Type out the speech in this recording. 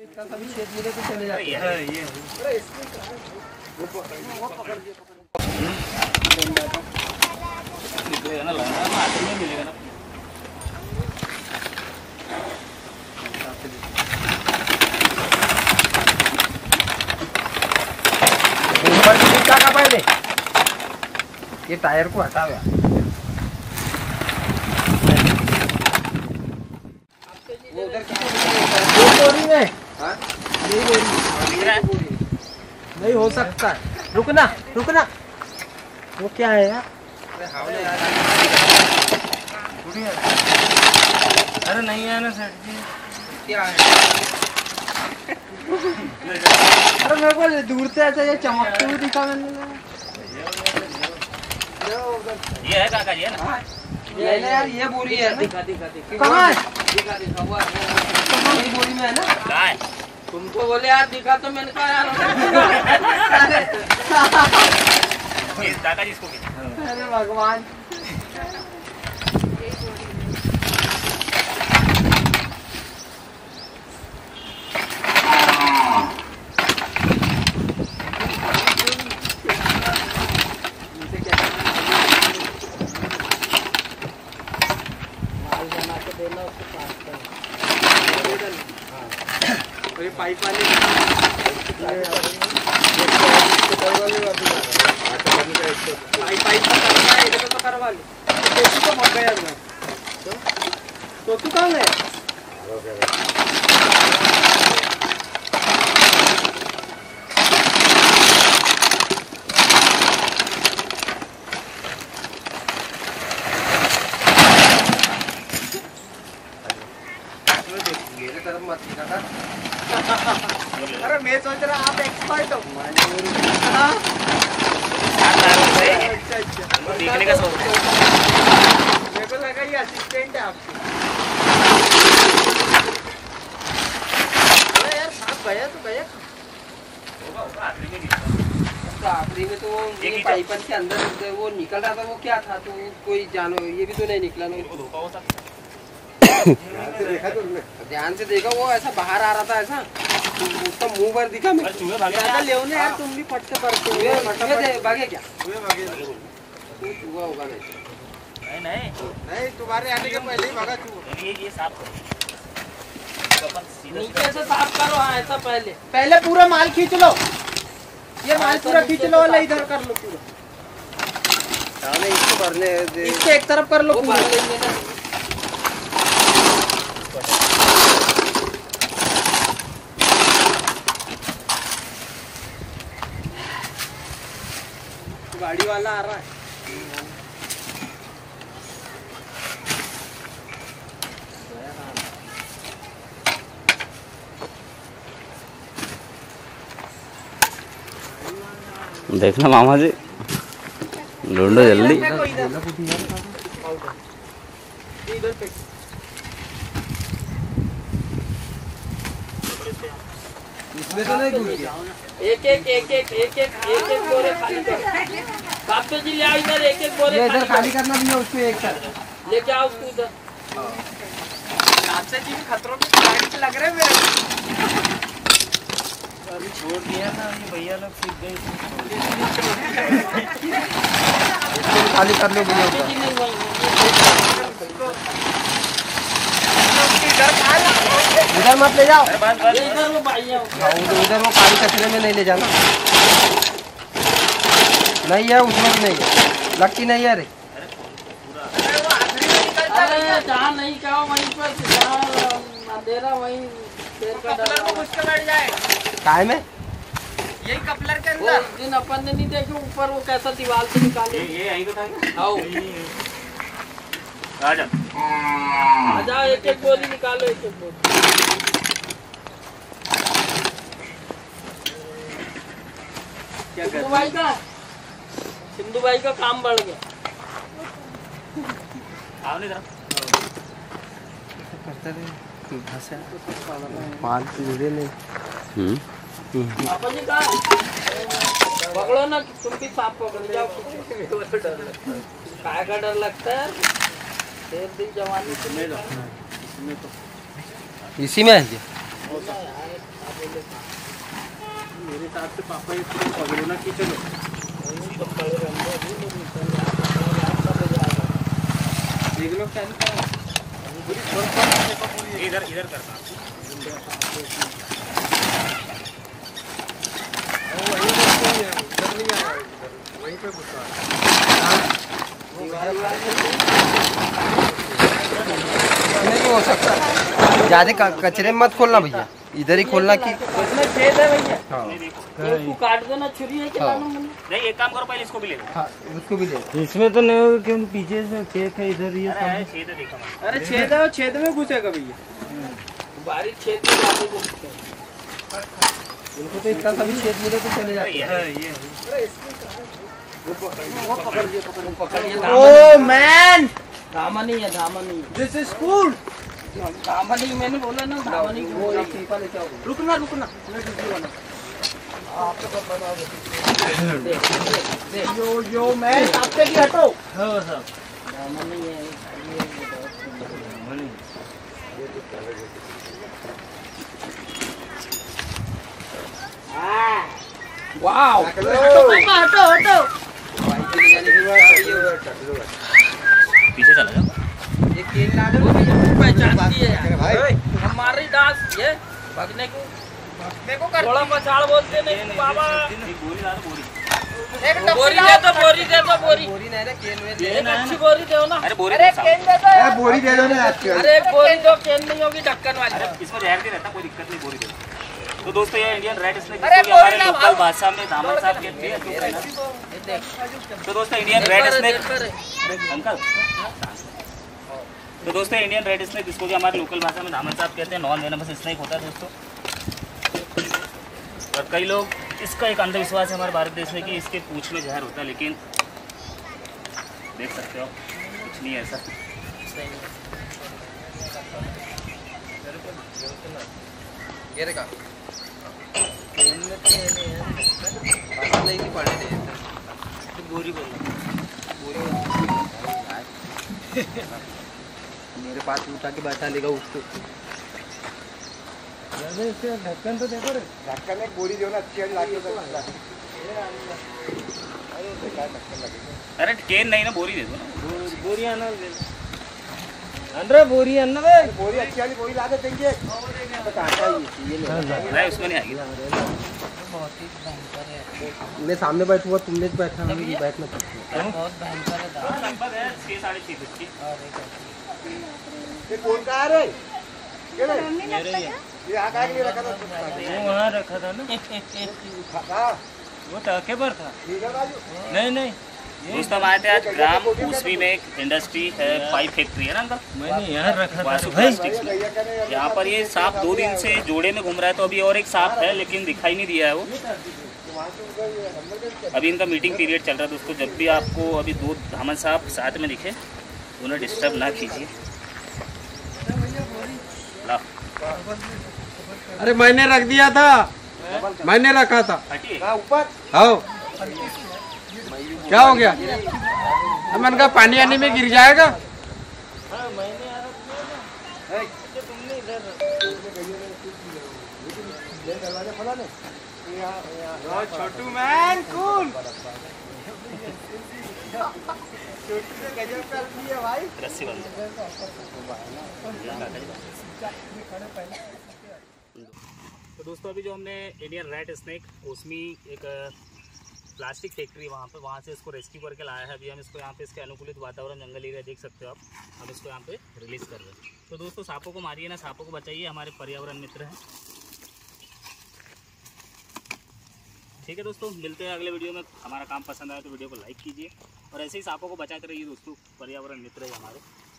ये टायर को हटा गया नहीं हो सकता। रुकना रुकना, वो क्या है यार? अरे नहीं है ना सेठ जी, क्या है? अरे मेरे को दूर से ऐसा ये चमकते हुए दिखा मैंने। ये है काका जी, है ना यार? ये बोरी है दिखा दिखा दिखा, कहाँ दिखा दिखा हुआ है बोरी में, है ना? तुमको बोले यार दिखा तो मैंने कहा यार अरे भगवान, पाइप वाली तो तू कौन है? अरे मैं सोच रहा आप एक्सपर्ट हो। अच्छा अच्छा, देखने का शौक है। मेरे को लगा ये असिस्टेंट है आपके। अरे यार सांप गया तो गया, होगा आखिरी में निकला। आखिरी में तो वो पाइपन के अंदर वो निकल रहा था, वो क्या था? तो कोई जानो ये भी तो नहीं निकला ना, उनको धोखा होता। ध्यान से देखा, वो ऐसा बाहर आ रहा था, ऐसा उसका मुंह भर दिखा। मैं लेने यार, तुम भी फट से पड़ते भागे क्या? चूहा होगा नहीं नहीं, तुम्हारे आने के पहले ही भागा चूहा। ये साफ करो, नीचे से साफ करो। हाँ ऐसा पहले पहले पूरा माल खींच लो, ये माल पूरा खींच लो, वाला इधर कर लो पूरा, इसको भरने इसको एक तरफ कर लो। गाड़ी वाला आ रहा है, देखना मामा जी, ढूंढो जल्दी। इसमें तो नहीं घुस गया? एक एक एक एक एक एक बोरे खाली कर जी, ले आओ इधर। एक एक बोरे इधर खाली करना भी है, उसमें एक साथ लेके आओ उसको इधर। आपसे जी के खतरों के लग रहे मेरे, अभी छोड़ दिया ना ये भैया लोग सीख गए। खाली कर लो भैया, इधर मत ले जाओ, इधर वो काली कचरे में नहीं ले जाना। नहीं है उसमें भी, नहीं लगती नहीं है। अरे जहाँ नहीं कहो वहीं पर, जहाँ अंधेरा वहीं शेर का डर को मुश्किल बैठ जाए। काय में यही कपलर के अंदर जिन अपन ने नहीं देखे ऊपर, वो कैसा दीवार से निकाले। ये आई तो था, आओ आ जाओ, एक एक बोरी निकालो, एक एक बोरी। क्या कर सिंधु भाई का काम बढ़ गया। करते पकड़ो ना, तुम भी सांप पकड़ जाओ। काय का डर लगता है? जवानी इसी में है जी, होता है मेरे साथ से पापा ये कोरोना की चलो देख लो क्या इधर इधर करता वहीं पे नहीं हो सकता ज़्यादा कचरे मत खोलना भैया इधर ही खोलना की छेद है भैया काट देना छुरी है कि नहीं एक काम करो पहले इसको भी ले लो उसको भी ले इसमें तो नहीं होगा क्योंकि पीछे से छेद है इधर ही अरे छेद है छेद में घुसेगा भैया बारिश छेद इनको तो इतना सभी छेद मिले तो चले जाते हैं। ओह मैन धामनी है धामनी दिस इज कूल धामनी मैंने बोला ना धामनी वो एक पीपल क्या होगा रुकना रुकना यो यो मैन आपके लिए हटो हाँ हाँ धामनी है वाओ हटो हटो पीछे चला जाओ ये केन लाडो पहचानती है भाई हमारी डांस ये भगने को कर थोड़ा मचाल बोलते नहीं बाबा बोरी ला बोरी बोरी नहीं रे केन में दे ना अच्छी बोरी दो ना अरे केन दे दो अरे बोरी दे दो ना अरे बोरी दो केन नहीं होगी ढक्कन वाली अरे इसमें जहर भी रहता कोई दिक्कत नहीं बोरी दो तो दोस्तों ये इंडियन रेड स्नेक जिसको हमारे लोकल भाषा में धामन साहब कहते हैं। तो दोस्तों इंडियन रेड स्नेक अंकल तो दोस्तों इंडियन रेड स्नेक जिसको कि हमारे लोकल भाषा में धामन साहब कहते हैं नॉन वेनमस स्नेक होता है दोस्तों। और कई लोग इसका एक अंधविश्वास है हमारे भारत देश में कि इसके पूँछ में जहर होता है लेकिन देख सकते हो कुछ नहीं है ऐसा। ये देखा गोरी मेरे पास उठा के बैठा लेगा उसको ढक्कन तो देखो रे ढक्कन में गोरी जो ना अच्छी अरे केन नहीं ना बोरी दे दो ना बोरी आना अंदर बोरी अन्ना भाई बोरी अच्छी वाली बोरी ला दे देंगे नहीं उसमें नहीं आएगी मैं सामने बैठा हुआ तुमने बैठा नहीं बैठना बहुत भयंकर है लगभग है 6-6.5 की ये कौन का है ये यहाँ का नहीं रखा था वहाँ रखा था ना वो टाके पर था नहीं दोस्तों हम आए थे आज ग्राम पूसवी में एक इंडस्ट्री है पाइप फैक्ट्री है ना अंकल मैंने यहाँ रखा था यहाँ पर ये सांप 2 दिन से जोड़े में घूम रहा है तो अभी और एक सांप है लेकिन दिखाई नहीं दिया है वो अभी इनका मीटिंग पीरियड चल रहा है दोस्तों। जब भी आपको अभी 2 धामन सांप साथ में दिखे उन्हें डिस्टर्ब ना कीजिए। अरे मैंने रख दिया था मैंने रखा था ऊपर हाँ क्या हो गया हमन का पानी आने में गिर जाएगा छोटू मैन कूल भाई तो दोस्तों अभी जो हमने इंडियन रेड स्नेक उसमें एक प्लास्टिक फैक्ट्री वहाँ से इसको रेस्क्यू करके लाया है। अभी हम इसको यहाँ पे इसके अनुकूलित वातावरण जंगल एरिया देख सकते हो आप। हम इसको यहाँ पे रिलीज कर रहे हैं। तो दोस्तों सांपों को मारिए ना सांपों को बचाइए हमारे पर्यावरण मित्र हैं। ठीक है दोस्तों मिलते हैं अगले वीडियो में। हमारा काम पसंद आया तो वीडियो को लाइक कीजिए और ऐसे ही सांपों को बचाते रहिए दोस्तों पर्यावरण मित्र है हमारे।